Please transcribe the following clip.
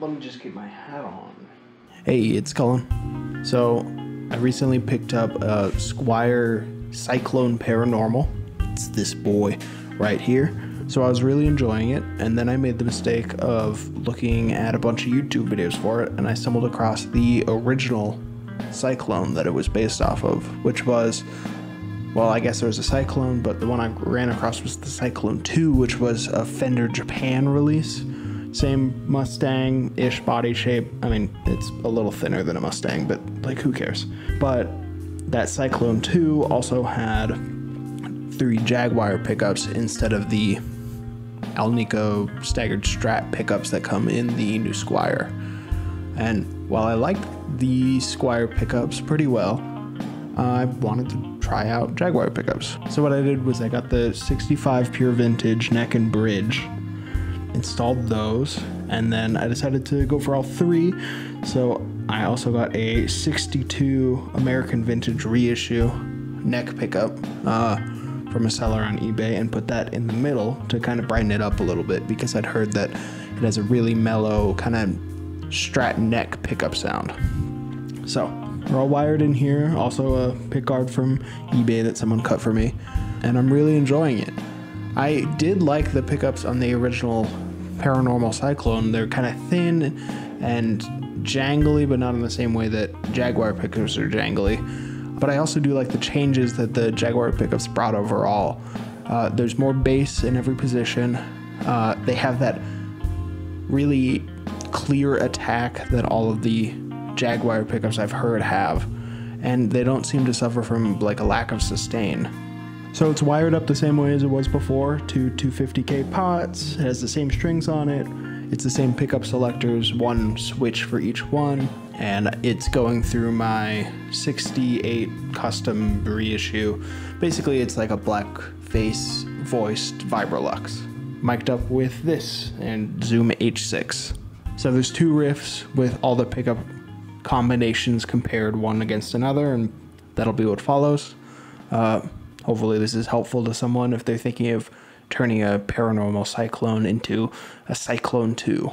Let me just get my hat on. Hey, it's Cullen. So I recently picked up a Squier Cyclone Paranormal. It's this boy right here. So I was really enjoying it, and then I made the mistake of looking at a bunch of YouTube videos for it, and I stumbled across the original Cyclone that it was based off of, which was, well, I guess there was a Cyclone, but the one I ran across was the Cyclone 2, which was a Fender Japan release. Same Mustang-ish body shape. I mean, it's a little thinner than a Mustang, but like, who cares? But that Cyclone 2 also had 3 Jaguar pickups instead of the Alnico staggered Strat pickups that come in the new Squier. And while I liked the Squier pickups pretty well, I wanted to try out Jaguar pickups. So what I did was I got the 65 Pure Vintage neck and bridge, installed those, and then I decided to go for all 3. So I also got a 62 American Vintage reissue neck pickup from a seller on eBay and put that in the middle to kind of brighten it up a little bit, because I'd heard that it has a really mellow kind of Strat neck pickup sound. So we're all wired in here. Also a pick guard from eBay that someone cut for me, and I'm really enjoying it. I did like the pickups on the original Paranormal Cyclone. They're kind of thin and jangly, but not in the same way that Jaguar pickups are jangly. But I also do like the changes that the Jaguar pickups brought overall. There's more bass in every position. They have that really clear attack that all of the Jaguar pickups I've heard have, and they don't seem to suffer from like a lack of sustain. So it's wired up the same way as it was before, to 250K pots. It has the same strings on it. It's the same pickup selectors, one switch for each one. And it's going through my 68 custom reissue. Basically, it's like a black face voiced Vibrolux, mic'd up with this and Zoom H6. So there's 2 riffs with all the pickup combinations compared one against another, and that'll be what follows. Hopefully this is helpful to someone if they're thinking of turning a Paranormal Cyclone into a Cyclone 2.